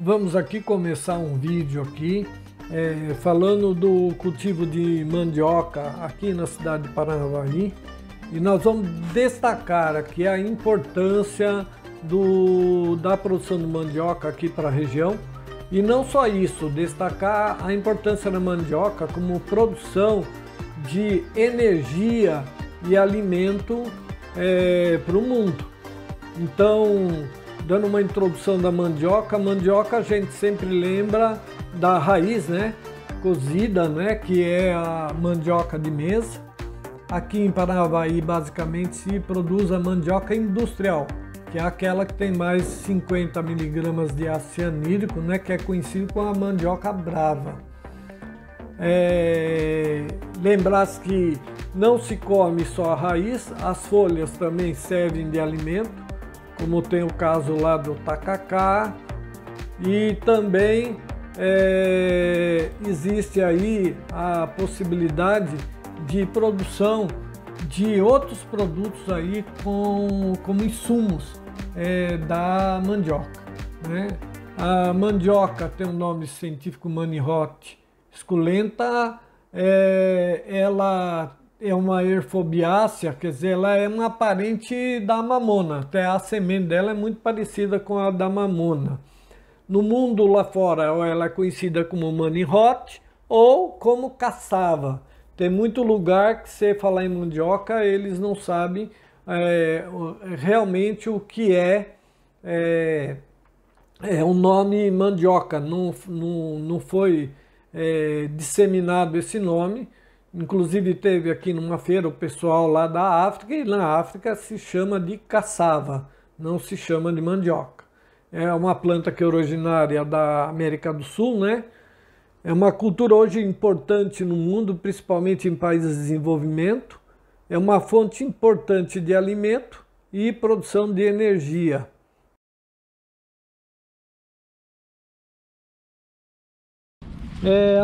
Vamos aqui começar um vídeo aqui falando do cultivo de mandioca aqui na cidade de Paranavaí, e nós vamos destacar aqui a importância da produção de mandioca aqui para a região, e não só isso, destacar a importância da mandioca como produção de energia e alimento para o mundo. Então, dando uma introdução da mandioca, a mandioca a gente sempre lembra da raiz, né, cozida, né, que é a mandioca de mesa. Aqui em Paranavaí basicamente se produz a mandioca industrial, que é aquela que tem mais 50 miligramas de ácido cianídrico, né, que é conhecido como a mandioca brava. Lembrar-se que não se come só a raiz, as folhas também servem de alimento, como tem o caso lá do tacacá, e também existe aí a possibilidade de produção de outros produtos aí como insumos da mandioca, né? A mandioca tem um nome científico, manihot esculenta, ela é uma erfobiácea, quer dizer, ela é uma parente da mamona, até a semente dela é muito parecida com a da mamona. No mundo lá fora ela é conhecida como manihot ou como cassava. Tem muito lugar que você falar em mandioca, eles não sabem realmente o que é o nome mandioca, não foi disseminado esse nome. Inclusive teve aqui numa feira o pessoal lá da África, e na África se chama de cassava, não se chama de mandioca. É uma planta que é originária da América do Sul, né? É uma cultura hoje importante no mundo, principalmente em países de desenvolvimento. É uma fonte importante de alimento e produção de energia.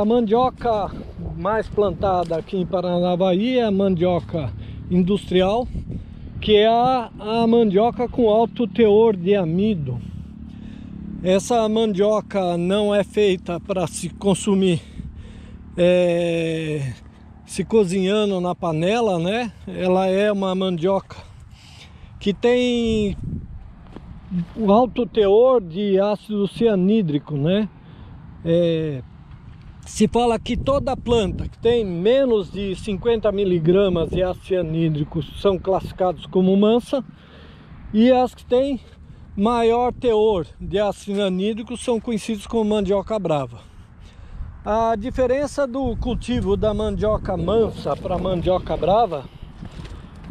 A mandioca mais plantada aqui em Paranavaí é a mandioca industrial, que é a mandioca com alto teor de amido. Essa mandioca não é feita para se consumir se cozinhando na panela, né? Ela é uma mandioca que tem um alto teor de ácido cianídrico, né? Se fala que toda planta que tem menos de 50 miligramas de ácido cianídrico são classificadas como mansa, e as que têm maior teor de ácido cianídrico são conhecidas como mandioca brava. A diferença do cultivo da mandioca mansa para a mandioca brava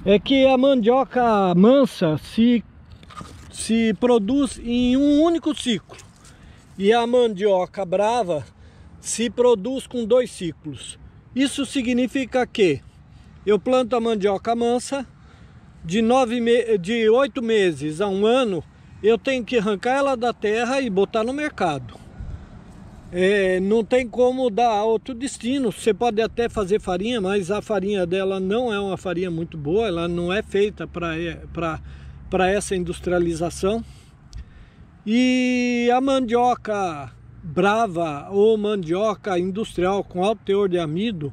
é que a mandioca mansa se produz em um único ciclo, e a mandioca brava se produz com 2 ciclos. Isso significa que eu planto a mandioca mansa, de 8 meses a 1 ano, eu tenho que arrancar ela da terra e botar no mercado. Não tem como dar outro destino. Você pode até fazer farinha, mas a farinha dela não é uma farinha muito boa, ela não é feita para essa industrialização. E a mandioca brava ou mandioca industrial com alto teor de amido,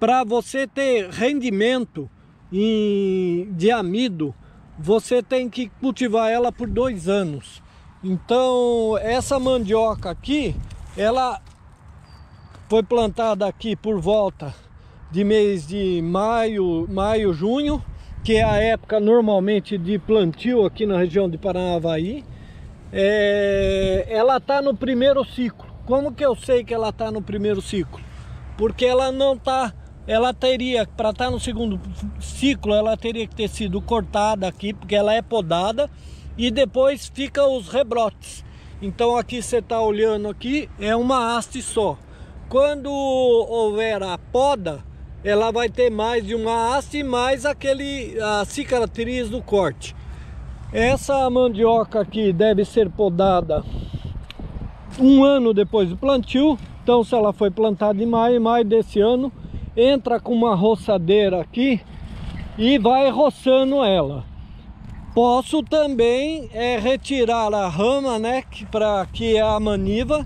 para você ter rendimento de amido, você tem que cultivar ela por 2 anos. Então essa mandioca aqui, ela foi plantada aqui por volta de mês de maio, junho, que é a época normalmente de plantio aqui na região de Paranavaí. Ela está no primeiro ciclo. Como que eu sei que ela está no primeiro ciclo? Porque ela não está, ela teria, para estar no segundo ciclo, ela teria que ter sido cortada aqui, porque ela é podada, e depois fica os rebrotes. Então aqui você está olhando aqui, é uma haste só. Quando houver a poda, ela vai ter mais de uma haste, mais a cicatriz do corte. Essa mandioca aqui deve ser podada 1 ano depois do plantio. Então, se ela foi plantada em maio desse ano, entra com uma roçadeira aqui e vai roçando ela. Posso também retirar a rama, né, que é a maniva,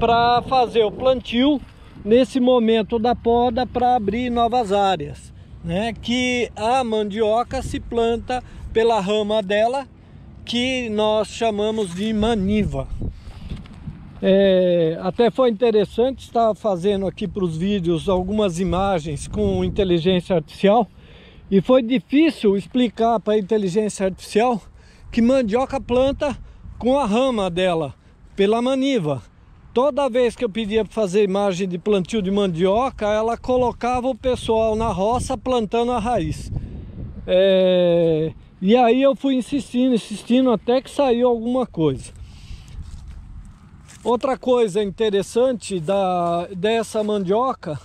para fazer o plantio nesse momento da poda para abrir novas áreas, né? Que a mandioca se planta pela rama dela, que nós chamamos de maniva. Até foi interessante estar fazendo aqui para os vídeos algumas imagens com inteligência artificial, e foi difícil explicar para a inteligência artificial que mandioca planta com a rama dela, pela maniva. Toda vez que eu pedia para fazer imagem de plantio de mandioca, ela colocava o pessoal na roça plantando a raiz. E aí eu fui insistindo até que saiu alguma coisa. Outra coisa interessante dessa mandioca,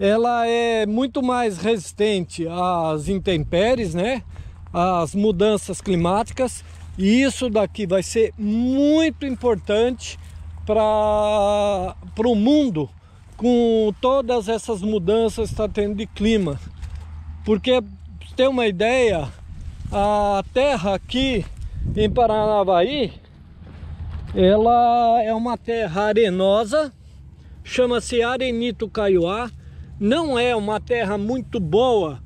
ela é muito mais resistente às intempéries, né? Às mudanças climáticas. E isso daqui vai ser muito importante para o mundo, com todas essas mudanças que está tendo de clima. Porque, para ter uma ideia, a terra aqui em Paranavaí, ela é uma terra arenosa, chama-se Arenito Caiuá. Não é uma terra muito boa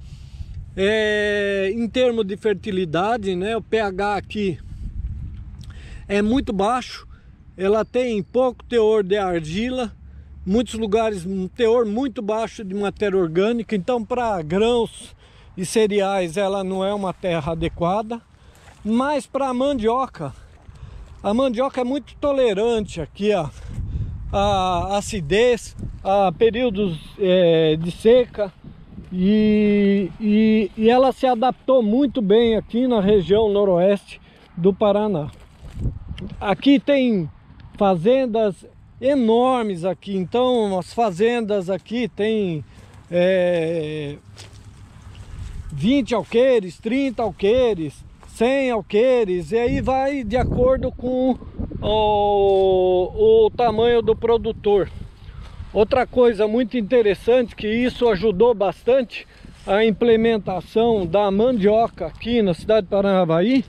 em termos de fertilidade, né? O pH aqui é muito baixo. Ela tem pouco teor de argila, muitos lugares um teor muito baixo de matéria orgânica, então para grãos e cereais ela não é uma terra adequada, mas para mandioca, a mandioca é muito tolerante aqui à acidez, a períodos de seca, e ela se adaptou muito bem aqui na região noroeste do Paraná. Aqui tem fazendas enormes aqui, então as fazendas aqui tem 20 alqueires, 30 alqueires, 100 alqueires, e aí vai de acordo com o tamanho do produtor. Outra coisa muito interessante, que isso ajudou bastante a implementação da mandioca aqui na cidade de Paranavaí,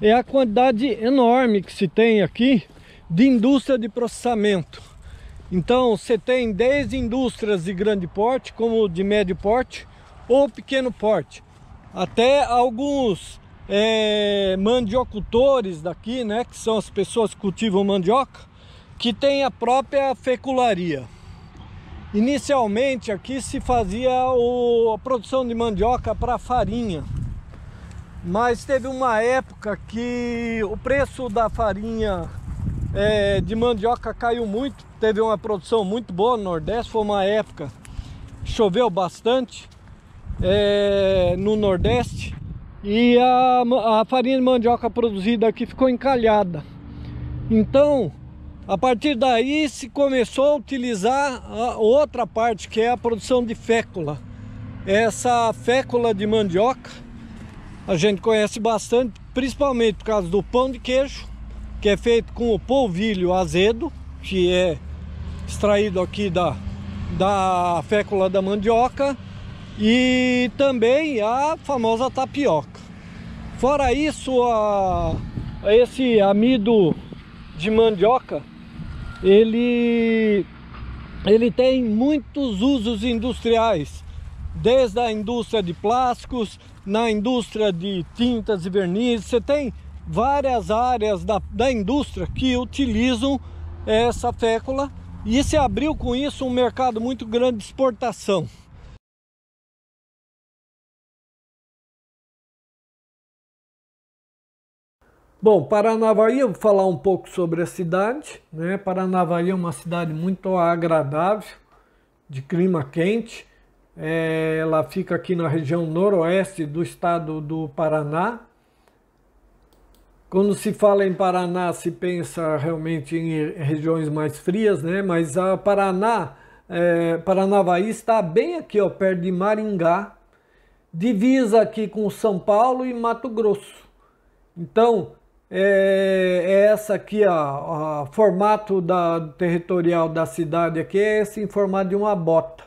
é a quantidade enorme que se tem aqui de indústria de processamento. Então você tem desde indústrias de grande porte, como de médio porte ou pequeno porte, até alguns mandiocultores daqui, né, que são as pessoas que cultivam mandioca, que tem a própria fecularia. Inicialmente aqui se fazia a produção de mandioca para farinha, mas teve uma época que o preço da farinha de mandioca caiu muito. Teve uma produção muito boa no Nordeste, foi uma época, choveu bastante no Nordeste, e a farinha de mandioca produzida aqui ficou encalhada. Então, a partir daí se começou a utilizar a outra parte, que é a produção de fécula. Essa fécula de mandioca a gente conhece bastante, principalmente por causa do pão de queijo, que é feito com o polvilho azedo, que é extraído aqui da fécula da mandioca, e também a famosa tapioca. Fora isso, esse amido de mandioca, ele tem muitos usos industriais, desde a indústria de plásticos, na indústria de tintas e vernizes. Você tem várias áreas da indústria que utilizam essa fécula, e se abriu com isso um mercado muito grande de exportação. Bom, Paranavaí, eu vou falar um pouco sobre a cidade, né? Paranavaí é uma cidade muito agradável, de clima quente. Ela fica aqui na região noroeste do estado do Paraná. Quando se fala em Paraná, se pensa realmente em regiões mais frias, né? Mas a Paranavaí está bem aqui, ó, perto de Maringá, divisa aqui com São Paulo e Mato Grosso. Então, essa aqui, o formato territorial da cidade aqui é esse, em formato de uma bota,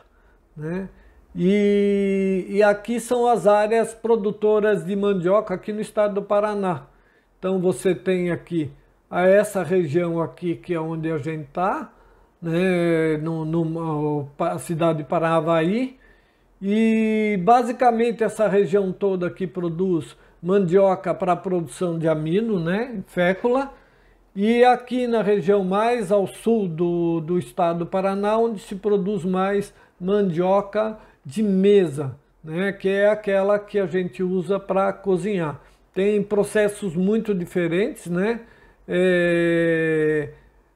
né? E aqui são as áreas produtoras de mandioca aqui no estado do Paraná. Então você tem aqui essa região aqui, que é onde a gente está, né, a cidade de Paranavaí. E basicamente essa região toda aqui produz mandioca para produção de amino, né, fécula. E aqui na região mais ao sul do estado do Paraná, onde se produz mais mandioca de mesa, né, que é aquela que a gente usa para cozinhar. Tem processos muito diferentes, né?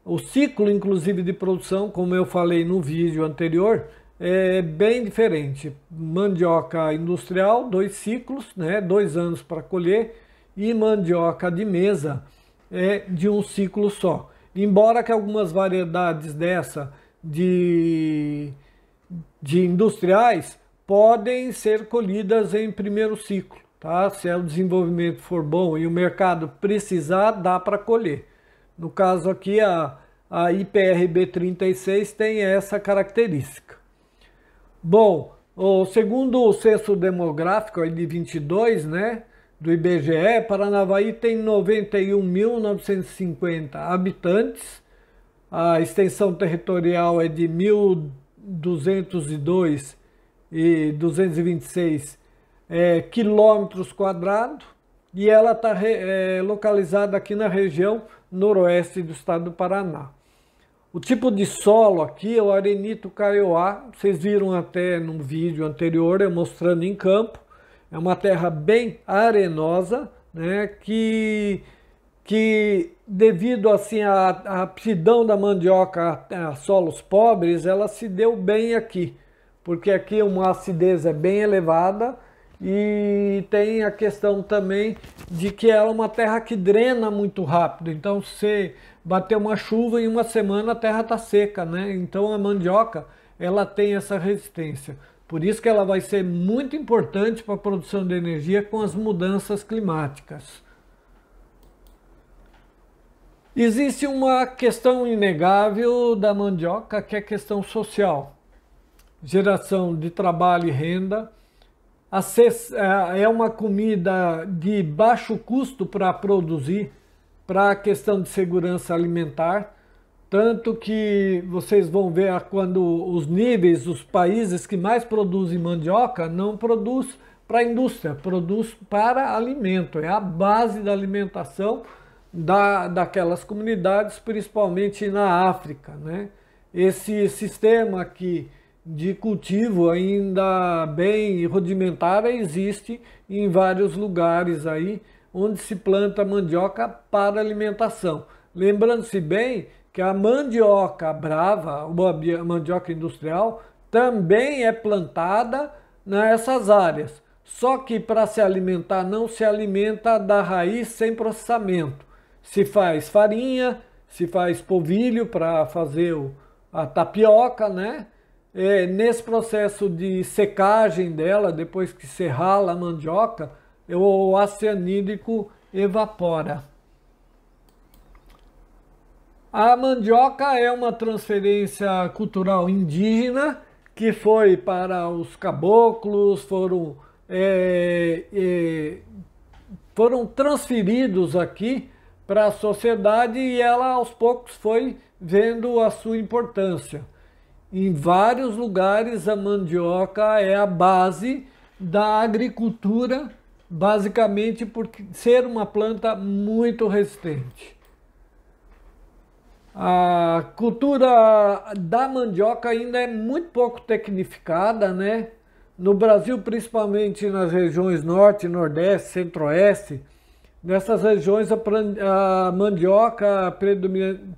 O ciclo, inclusive, de produção, como eu falei no vídeo anterior, é bem diferente. Mandioca industrial, 2 ciclos, né, 2 anos para colher, e mandioca de mesa é de 1 ciclo só. Embora que algumas variedades dessa de industriais podem ser colhidas em 1º ciclo, tá? Se o desenvolvimento for bom e o mercado precisar, dá para colher. No caso aqui, a IPRB36 tem essa característica. Bom, segundo o censo demográfico aí de 22, né, do IBGE, Paranavaí tem 91.950 habitantes, a extensão territorial é de 1.202.226 quilômetros quadrados, e ela está localizada aqui na região noroeste do estado do Paraná. O tipo de solo aqui é o arenito caiuá, vocês viram até num vídeo anterior eu mostrando em campo. É uma terra bem arenosa, né, que devido assim à aptidão da mandioca a solos pobres, ela se deu bem aqui, porque aqui uma acidez é bem elevada e tem a questão também de que ela é uma terra que drena muito rápido. Então, se bater uma chuva em uma semana, a terra está seca, né? Então a mandioca, ela tem essa resistência. Por isso que ela vai ser muito importante para a produção de energia com as mudanças climáticas. Existe uma questão inegável da mandioca, que é a questão social. Geração de trabalho e renda. É uma comida de baixo custo para produzir, para a questão de segurança alimentar. Tanto que vocês vão ver quando os países que mais produzem mandioca não produz para a indústria, produz para alimento. É a base da alimentação daquelas comunidades, principalmente na África, né? Esse sistema aqui de cultivo ainda bem rudimentar existe em vários lugares aí onde se planta mandioca para alimentação. Lembrando-se bem que a mandioca brava, a mandioca industrial, também é plantada nessas áreas. Só que para se alimentar, não se alimenta da raiz sem processamento. Se faz farinha, se faz polvilho para fazer a tapioca, né? Nesse processo de secagem dela, depois que se rala a mandioca, o ácido cianídrico evapora. A mandioca é uma transferência cultural indígena que foi para os caboclos, foram transferidos aqui para a sociedade e ela aos poucos foi vendo a sua importância. Em vários lugares a mandioca é a base da agricultura, basicamente por ser uma planta muito resistente. A cultura da mandioca ainda é muito pouco tecnificada, né? No Brasil, principalmente nas regiões norte, nordeste, centro-oeste, nessas regiões a mandioca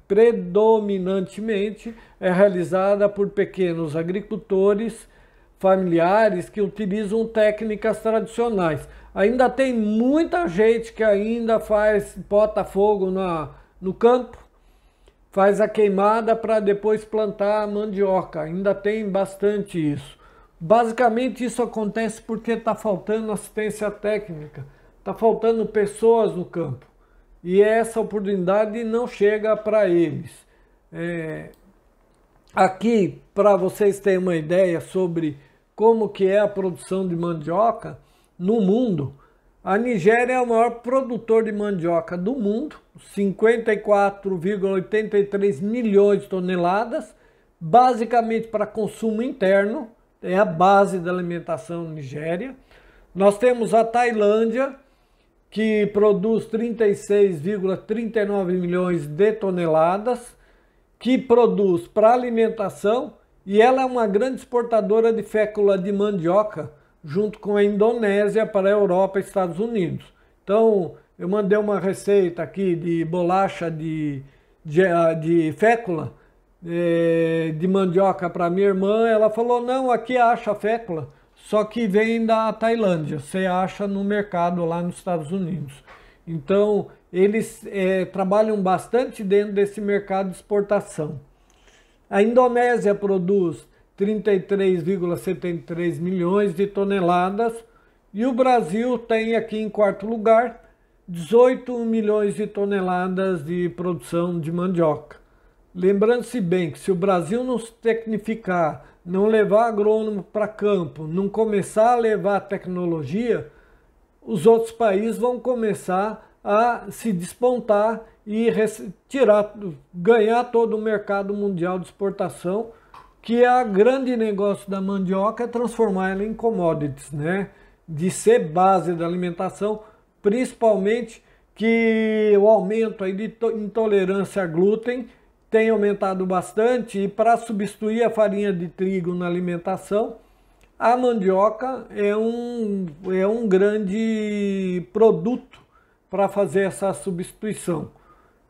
predominantemente é realizada por pequenos agricultores familiares que utilizam técnicas tradicionais. Ainda tem muita gente que ainda bota fogo no campo, faz a queimada para depois plantar a mandioca. Ainda tem bastante isso. Basicamente isso acontece porque está faltando assistência técnica, está faltando pessoas no campo. E essa oportunidade não chega para eles. Aqui, para vocês terem uma ideia sobre como que é a produção de mandioca no mundo, a Nigéria é o maior produtor de mandioca do mundo, 54,83 milhões de toneladas, basicamente para consumo interno, é a base da alimentação nigéria. Nós temos a Tailândia, que produz 36,39 milhões de toneladas, que produz para alimentação, e ela é uma grande exportadora de fécula de mandioca, junto com a Indonésia para a Europa e Estados Unidos. Então, eu mandei uma receita aqui de bolacha de fécula, de mandioca para minha irmã. Ela falou, não, aqui acha fécula, só que vem da Tailândia, você acha no mercado lá nos Estados Unidos. Então, eles trabalham bastante dentro desse mercado de exportação. A Indonésia produz 33,73 milhões de toneladas e o Brasil tem aqui em quarto lugar 18 milhões de toneladas de produção de mandioca. Lembrando-se bem que se o Brasil não se tecnificar, não levar agrônomo para campo, não começar a levar tecnologia, os outros países vão começar a se despontar e ganhar todo o mercado mundial de exportação, que é o grande negócio da mandioca, é transformar ela em commodities, né? De ser base da alimentação, principalmente que o aumento aí de intolerância a glúten tem aumentado bastante, e para substituir a farinha de trigo na alimentação, a mandioca é um grande produto para fazer essa substituição.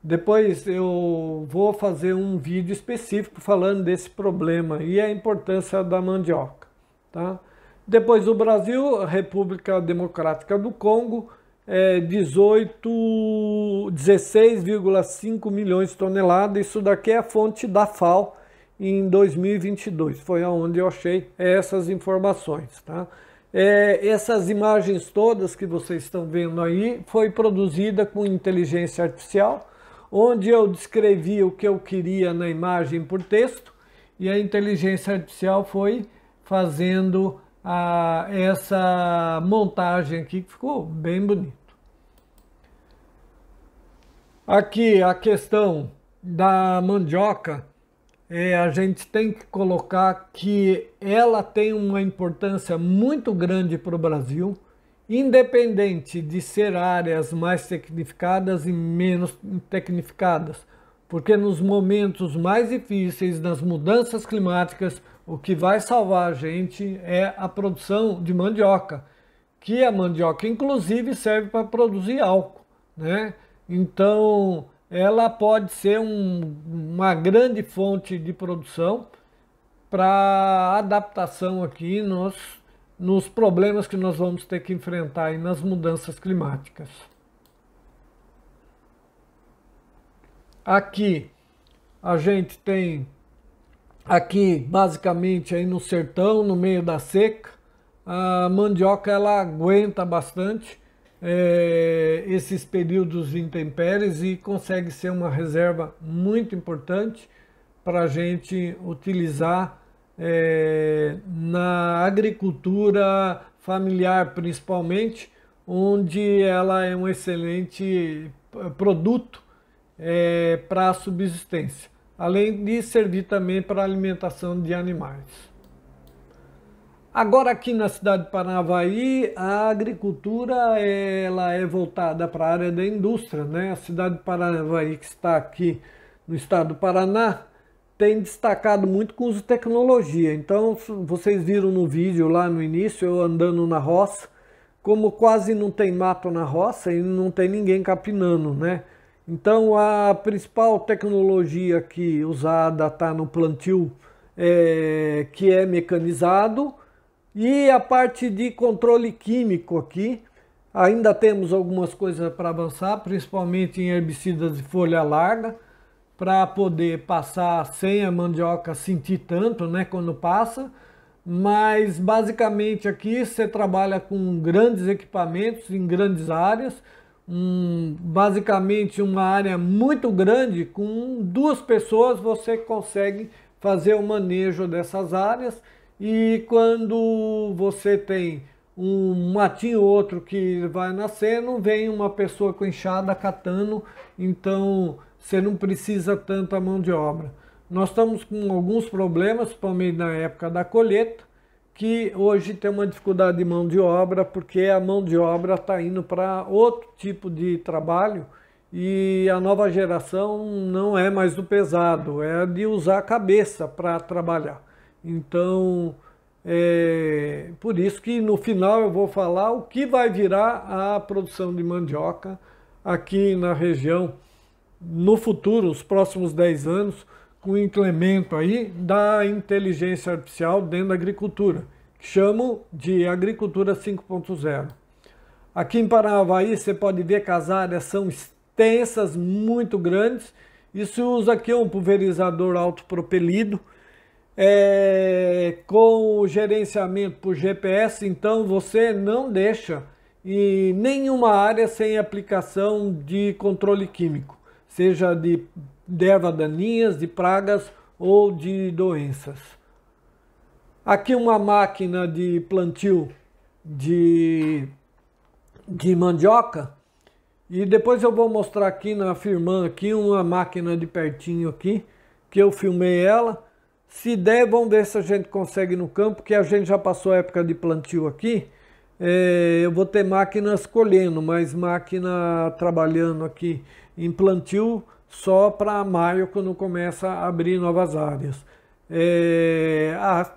Depois eu vou fazer um vídeo específico falando desse problema e a importância da mandioca, tá? Depois o Brasil, República Democrática do Congo, 16,5 milhões de toneladas. Isso daqui é a fonte da FAO em 2022, foi aonde eu achei essas informações, tá? Essas imagens todas que vocês estão vendo aí foi produzida com inteligência artificial, onde eu descrevi o que eu queria na imagem por texto, e a inteligência artificial foi fazendo essa montagem aqui, que ficou bem bonito. Aqui a questão da mandioca, a gente tem que colocar que ela tem uma importância muito grande para o Brasil, independente de ser áreas mais tecnificadas e menos tecnificadas, porque nos momentos mais difíceis, nas mudanças climáticas, o que vai salvar a gente é a produção de mandioca, que a mandioca inclusive serve para produzir álcool, né? Então, ela pode ser uma grande fonte de produção para adaptação aqui nos problemas que nós vamos ter que enfrentar aí nas mudanças climáticas. Aqui a gente tem... Aqui, basicamente, aí no sertão, no meio da seca, a mandioca ela aguenta bastante esses períodos de intempéries e consegue ser uma reserva muito importante para a gente utilizar na agricultura familiar, principalmente, onde ela é um excelente produto para a subsistência, além de servir também para alimentação de animais. Agora aqui na cidade de Paranavaí, a agricultura ela é voltada para a área da indústria, né? A cidade de Paranavaí, que está aqui no estado do Paraná, tem destacado muito com o uso de tecnologia. Então, vocês viram no vídeo lá no início, eu andando na roça, como quase não tem mato na roça e não tem ninguém capinando, né? Então, a principal tecnologia que usada está no plantio, que é mecanizado, e a parte de controle químico aqui. Ainda temos algumas coisas para avançar, principalmente em herbicidas de folha larga, para poder passar sem a mandioca sentir tanto, né, quando passa. Mas, basicamente, aqui você trabalha com grandes equipamentos em grandes áreas, basicamente uma área muito grande, com 2 pessoas você consegue fazer o manejo dessas áreas E quando você tem um matinho ou outro que vai nascendo, vem uma pessoa com enxada catando, então você não precisa tanto a mão de obra. Nós estamos com alguns problemas, principalmente na época da colheita, que hoje tem uma dificuldade de mão de obra, porque a mão de obra está indo para outro tipo de trabalho, e a nova geração não é mais do pesado, é de usar a cabeça para trabalhar. Então, é por isso que no final eu vou falar o que vai virar a produção de mandioca aqui na região no futuro, os próximos 10 anos, com o implemento aí da inteligência artificial dentro da agricultura, que chamam de agricultura 5.0. Aqui em Paranavaí você pode ver que as áreas são extensas, muito grandes, e se usa aqui um pulverizador autopropelido, com o gerenciamento por GPS, então você não deixa em nenhuma área sem aplicação de controle químico, seja de ervas daninhas, de pragas ou de doenças. Aqui uma máquina de plantio de mandioca, e depois eu vou mostrar aqui na firmã aqui uma máquina de pertinho aqui, que eu filmei ela. Se der, vamos ver se a gente consegue no campo, que a gente já passou a época de plantio aqui. Eu vou ter máquinas colhendo, mas máquina trabalhando aqui em plantio só para maio, quando começa a abrir novas áreas.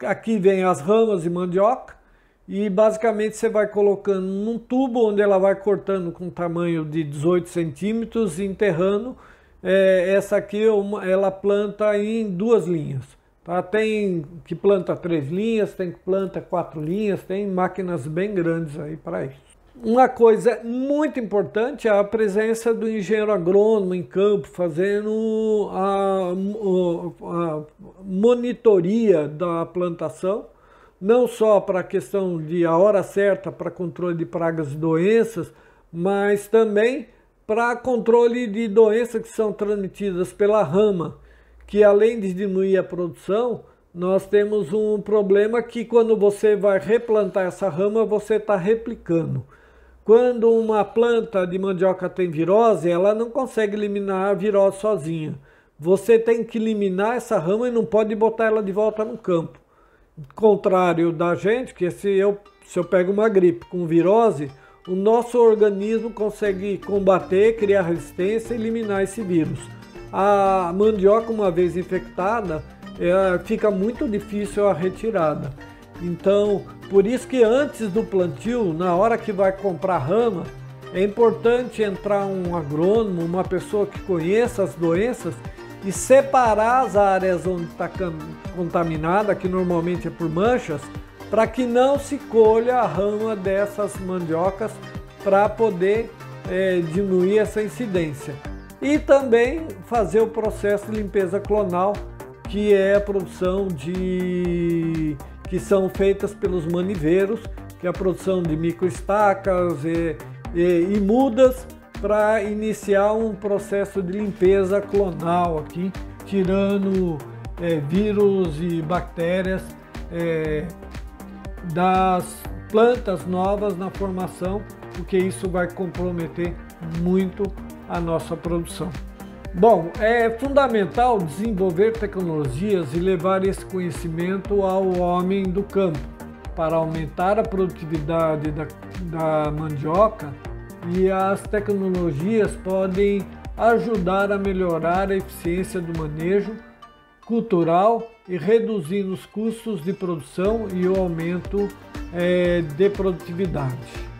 Aqui vem as ramas de mandioca e basicamente você vai colocando num tubo onde ela vai cortando com tamanho de 18 centímetros e enterrando. Essa aqui ela planta em duas linhas. Tá? Tem que planta 3 linhas, tem que planta 4 linhas, tem máquinas bem grandes aí para isso. Uma coisa muito importante é a presença do engenheiro agrônomo em campo, fazendo a monitoria da plantação, não só para a questão de a hora certa para controle de pragas e doenças, mas também para controle de doenças que são transmitidas pela rama, que além de diminuir a produção, nós temos um problema que quando você vai replantar essa rama, você está replicando. Quando uma planta de mandioca tem virose, ela não consegue eliminar a virose sozinha. Você tem que eliminar essa rama e não pode botar ela de volta no campo. Contrário da gente, que se eu pego uma gripe com virose, o nosso organismo consegue combater, criar resistência e eliminar esse vírus. A mandioca, uma vez infectada, fica muito difícil a retirada. Então, por isso que antes do plantio, na hora que vai comprar rama, é importante entrar um agrônomo, uma pessoa que conheça as doenças e separar as áreas onde está contaminada, que normalmente é por manchas, para que não se colha a rama dessas mandiocas, para poder diminuir essa incidência. E também fazer o processo de limpeza clonal, que é a produção que são feitas pelos maniveiros, que é a produção de microestacas e mudas, para iniciar um processo de limpeza clonal aqui, tirando vírus e bactérias das plantas novas na formação, porque isso vai comprometer muito a nossa produção. Bom, é fundamental desenvolver tecnologias e levar esse conhecimento ao homem do campo para aumentar a produtividade da mandioca, e as tecnologias podem ajudar a melhorar a eficiência do manejo cultural e reduzir os custos de produção e o aumento de produtividade.